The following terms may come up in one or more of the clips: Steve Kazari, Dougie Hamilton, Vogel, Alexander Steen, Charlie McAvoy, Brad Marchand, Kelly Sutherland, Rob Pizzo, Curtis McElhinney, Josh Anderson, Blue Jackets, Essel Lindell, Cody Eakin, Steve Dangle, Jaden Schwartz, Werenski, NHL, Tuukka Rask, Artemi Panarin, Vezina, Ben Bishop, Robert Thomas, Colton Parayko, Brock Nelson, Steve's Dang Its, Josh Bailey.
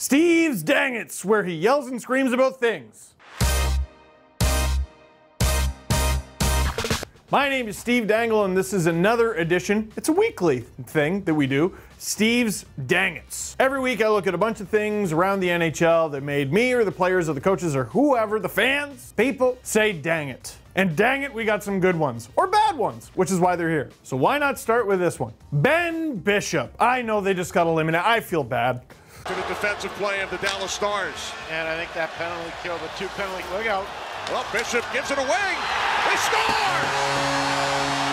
Steve's Dang Its, where he yells and screams about things. My name is Steve Dangle, and this is another edition. It's a weekly thing that we do, Steve's Dang Its. Every week I look at a bunch of things around the NHL that made me or the players or the coaches or whoever, the fans, people, say dang it. And dang it, we got some good ones, or bad ones, which is why they're here. So why not start with this one? Ben Bishop. I know they just got eliminated. I feel bad. To the defensive play of the Dallas Stars. And I think that penalty killed the two penalty. Look out. Well, Bishop gives it away. They score!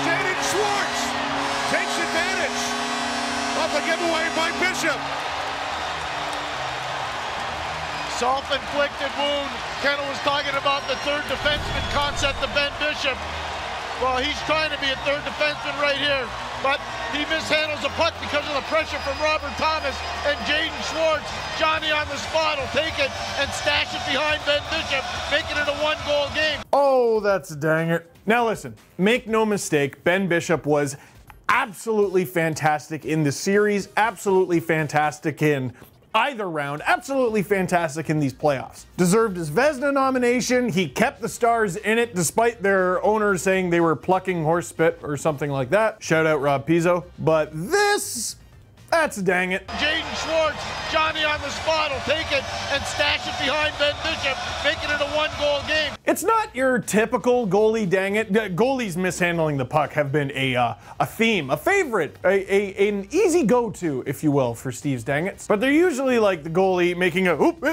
Jaden Schwartz takes advantage of the giveaway by Bishop. Self-inflicted wound. Kendall was talking about the third defenseman concept of Ben Bishop. Well, he's trying to be a third defenseman right here, but he mishandles the puck because of the pressure from Robert Thomas and Jaden Schwartz. Johnny on the spot will take it and stash it behind Ben Bishop, making it a one-goal game. Oh, that's dang it. Now listen, make no mistake, Ben Bishop was absolutely fantastic in the series, absolutely fantastic in either round, absolutely fantastic in these playoffs. Deserved his Vezina nomination. He kept the Stars in it despite their owners saying they were plucking horse spit or something like that. Shout out Rob Pizzo. But this, that's dang it. Jaden Schwartz, Johnny on the spot will take it and stash it behind Ben Bishop, making it a one-goal game. It's not your typical goalie dang it. Goalies mishandling the puck have been a theme, a favorite, an easy go-to, if you will, for Steve's Dang Its. But they're usually like the goalie making a oop,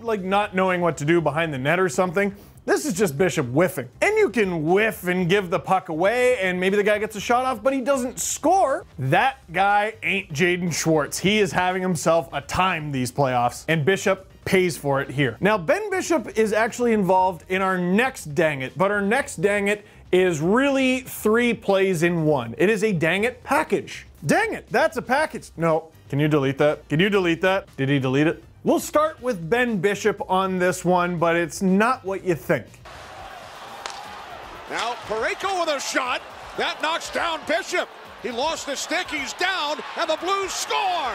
like not knowing what to do behind the net or something. This is just Bishop whiffing. And you can whiff and give the puck away, and maybe the guy gets a shot off, but he doesn't score. That guy ain't Jaden Schwartz. He is having himself a time these playoffs, and Bishop pays for it here. Now, Ben Bishop is actually involved in our next dang it, but our next dang it is really three plays in one. It is a dang it package. Dang it, that's a package. No, can you delete that? Can you delete that? Did he delete it? We'll start with Ben Bishop on this one, but it's not what you think. Now, Parayko with a shot. That knocks down Bishop. He lost the stick, he's down, and the Blues score!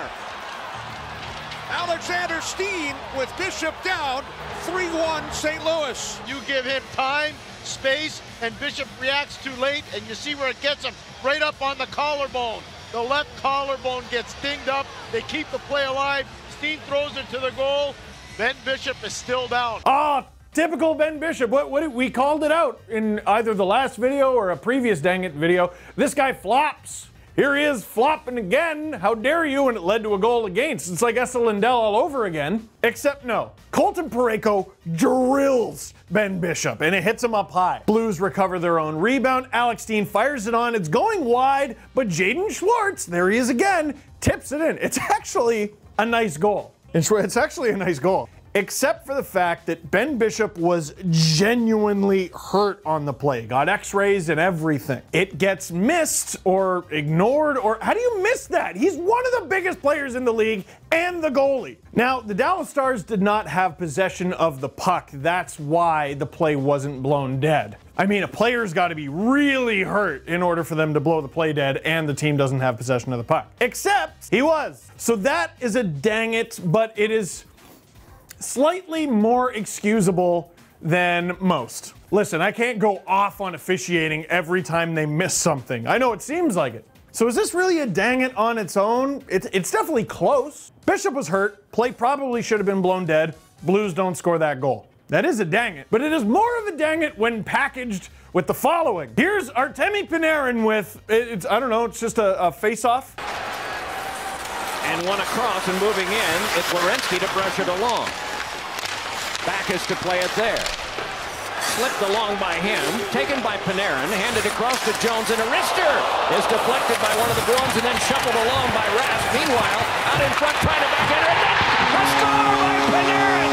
Alexander Steen with Bishop down, 3-1 St. Louis. You give him time, space, and Bishop reacts too late, and you see where it gets him, right up on the collarbone. The left collarbone gets dinged up, they keep the play alive, Steen throws it to the goal. Ben Bishop is still down. Oh, typical Ben Bishop. What we called it out in either the last video or a previous dang it video. This guy flops. Here he is flopping again. How dare you? And it led to a goal against. It's like Essel Lindell all over again. Except no. Colton Parayko drills Ben Bishop and it hits him up high. Blues recover their own rebound. Alex Steen fires it on. It's going wide, but Jaden Schwartz, there he is again, tips it in. It's actually a nice goal. It's actually a nice goal, except for the fact that Ben Bishop was genuinely hurt on the play. Got x-rays and everything. It gets missed or ignored, or how do you miss that? He's one of the biggest players in the league and the goalie. Now, the Dallas Stars did not have possession of the puck. That's why the play wasn't blown dead. I mean, a player's got to be really hurt in order for them to blow the play dead, and the team doesn't have possession of the puck. Except he was. So that is a dang it, but it is slightly more excusable than most. Listen, I can't go off on officiating every time they miss something. I know it seems like it. So is this really a dang it on its own? It's definitely close. Bishop was hurt. Play probably should have been blown dead. Blues don't score that goal. That is a dang it, but it is more of a dang it when packaged with the following. Here's Artemi Panarin with, I don't know, it's just a face-off. And one across and moving in, it's Werenski to brush it along. Backus to play it there. Slipped along by him, taken by Panarin, handed across to Jones, and a wrister is deflected by one of the Bruins and then shuffled along by Rask. Meanwhile, out in front, trying to back enter it. A score by Panarin!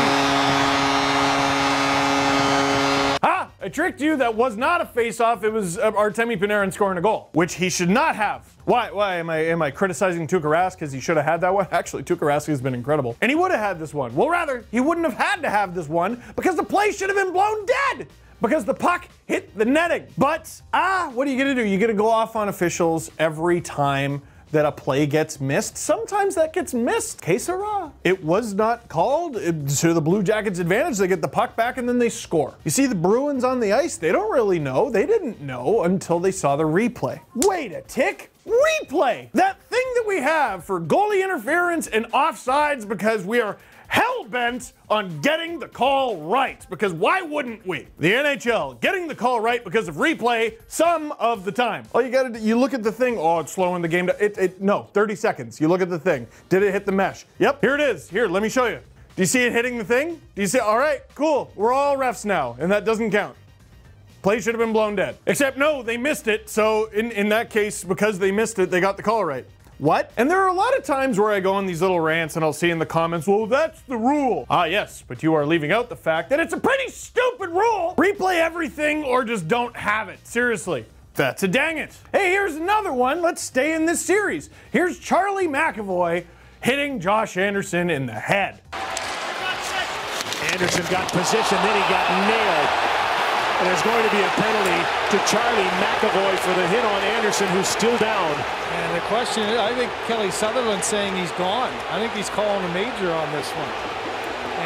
Ah, I tricked you. That was not a face-off. It was Artemi Panarin scoring a goal, which he should not have. Why am I criticizing Tuukka Rask because he should have had that one? Actually, Tuukka Rask has been incredible, and he would have had this one. Well, rather, he wouldn't have had to have this one because the play should have been blown dead because the puck hit the netting. But what are you gonna do? You're gonna go off on officials every time that a play gets missed. Sometimes that gets missed. Que sera? It was not called to the Blue Jackets' advantage. They get the puck back and then they score. You see the Bruins on the ice, they don't really know. They didn't know until they saw the replay. Wait a tick. Replay! That thing that we have for goalie interference and offsides because we are hell-bent on getting the call right, because why wouldn't we? The NHL, getting the call right because of replay some of the time. All you gotta do, you look at the thing, oh, it's slowing the game down. No, 30 seconds. You look at the thing. Did it hit the mesh? Yep, here it is. Here, let me show you. Do you see it hitting the thing? Do you see, all right, cool. We're all refs now, and that doesn't count. Play should have been blown dead. Except no, they missed it, so in that case, because they missed it, they got the call right. What? And there are a lot of times where I go on these little rants and I'll see in the comments, well, that's the rule. Ah, yes, but you are leaving out the fact that it's a pretty stupid rule. Replay everything or just don't have it, seriously. That's a dang it. Hey, here's another one, let's stay in this series. Here's Charlie McAvoy hitting Josh Anderson in the head. Anderson got position, then he got nailed. And there's going to be a penalty to Charlie McAvoy for the hit on Anderson, who's still down. And the question is, I think Kelly Sutherland saying he's gone. I think he's calling a major on this one.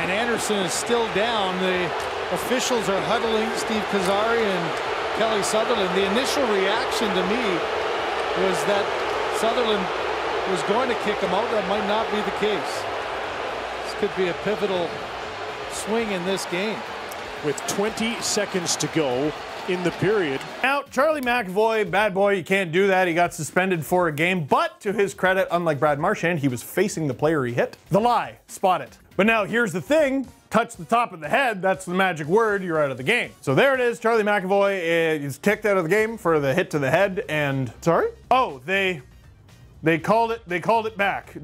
And Anderson is still down. The officials are huddling, Steve Kazari and Kelly Sutherland. The initial reaction to me was that Sutherland was going to kick him out. That might not be the case. This could be a pivotal swing in this game. With 20 seconds to go in the period. Now, Charlie McAvoy, bad boy, you can't do that. He got suspended for a game, but to his credit, unlike Brad Marchand, he was facing the player he hit. The lie, spot it. But now here's the thing, touch the top of the head, that's the magic word, you're out of the game. So there it is, Charlie McAvoy is kicked out of the game for the hit to the head and, sorry? Oh, they called it back.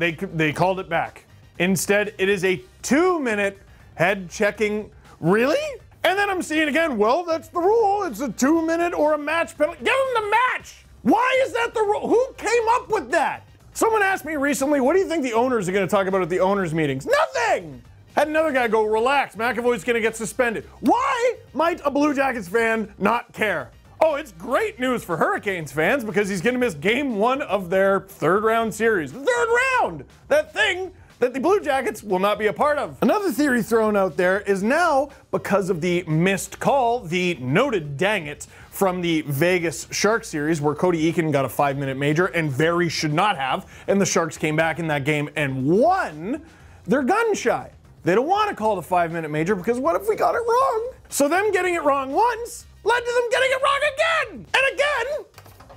Instead, it is a 2-minute head checking. Really? And then I'm seeing again, well, that's the rule. It's a 2-minute or a match penalty. Give him the match! Why is that the rule? Who came up with that? Someone asked me recently, what do you think the owners are going to talk about at the owners' meetings? Nothing! Had another guy go, relax, McAvoy's going to get suspended. Why might a Blue Jackets fan not care? Oh, it's great news for Hurricanes fans because he's going to miss game 1 of their third-round series. The third round! That thing that the Blue Jackets will not be a part of. Another theory thrown out there is now, because of the missed call, the noted dang it from the Vegas Sharks series where Cody Eakin got a 5-minute major and very should not have, and the Sharks came back in that game and won, they're gun shy. They don't want to call the 5-minute major because what if we got it wrong? So them getting it wrong once led to them getting it wrong again and again.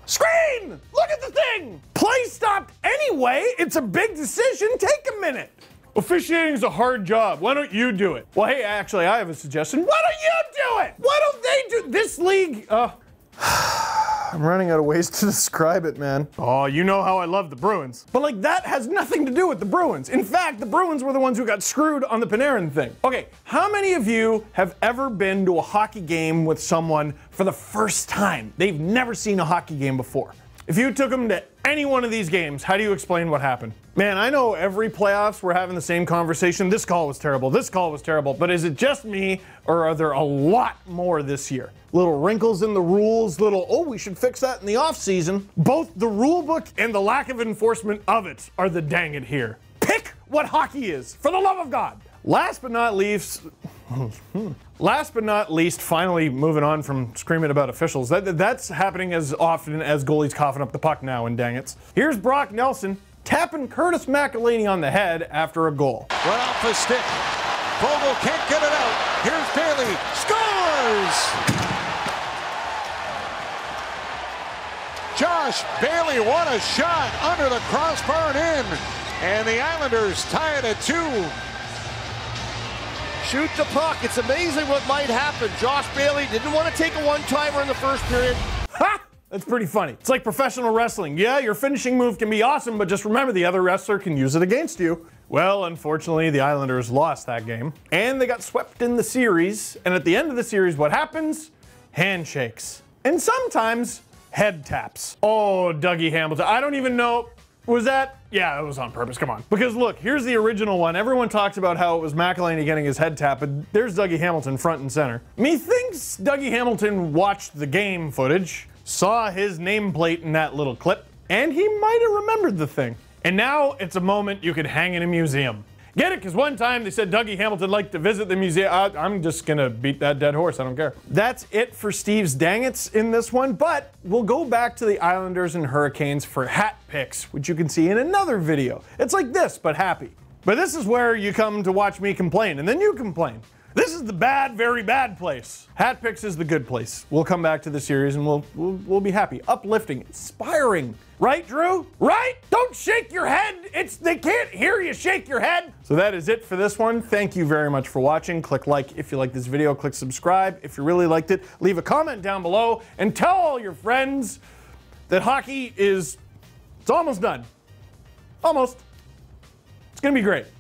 Screen! Look at the thing! Play stopped anyway. It's a big decision. Take a minute. Officiating is a hard job. Why don't you do it? Well, hey, actually, I have a suggestion. Why don't you do it? Why don't they do this league? I'm running out of ways to describe it, man. Oh, you know how I love the Bruins. But like that has nothing to do with the Bruins. In fact, the Bruins were the ones who got screwed on the Panarin thing. Okay, how many of you have ever been to a hockey game with someone for the first time? They've never seen a hockey game before. If you took them to any one of these games, how do you explain what happened? Man, I know every playoffs we're having the same conversation. This call was terrible. This call was terrible. But is it just me, or are there a lot more this year? Little wrinkles in the rules, little, oh, we should fix that in the offseason. Both the rule book and the lack of enforcement of it are the dang it here. Pick what hockey is, for the love of God. Last but not least, finally moving on from screaming about officials. That's happening as often as goalies coughing up the puck now, and dang it. Here's Brock Nelson tapping Curtis McElhinney on the head after a goal. Right off the stick. Vogel can't get it out. Here's Bailey. Scores! Josh Bailey, what a shot under the crossbar and in. And the Islanders tie it at 2. Shoot the puck. It's amazing what might happen. Josh Bailey didn't want to take a one-timer in the first period. Ha! That's pretty funny. It's like professional wrestling. Yeah, your finishing move can be awesome, but just remember the other wrestler can use it against you. Well, unfortunately, the Islanders lost that game, and they got swept in the series, and at the end of the series, what happens? Handshakes. And sometimes, head taps. Oh, Dougie Hamilton. I don't even know. Was that? Yeah, it was on purpose, come on. Because look, here's the original one. Everyone talks about how it was McElhinney getting his head tapped, but there's Dougie Hamilton front and center. Methinks Dougie Hamilton watched the game footage, saw his nameplate in that little clip, And he might have remembered the thing. And now it's a moment you could hang in a museum. Get it? Because one time they said Dougie Hamilton liked to visit the museum. I'm just going to beat that dead horse. I don't care. That's it for Steve's Dang Its in this one, but we'll go back to the Islanders and Hurricanes for hat picks, which you can see in another video. It's like this, but happy. But this is where you come to watch me complain, and then you complain. This is the bad, very bad place. Hat picks is the good place. We'll come back to the series and we'll be happy. Uplifting, inspiring. Right, Drew? Right? Don't shake your head. They can't hear you shake your head. So that is it for this one. Thank you very much for watching. Click like if you like this video. Click subscribe if you really liked it. Leave a comment down below and tell all your friends that hockey is, it's almost done. Almost. It's gonna be great.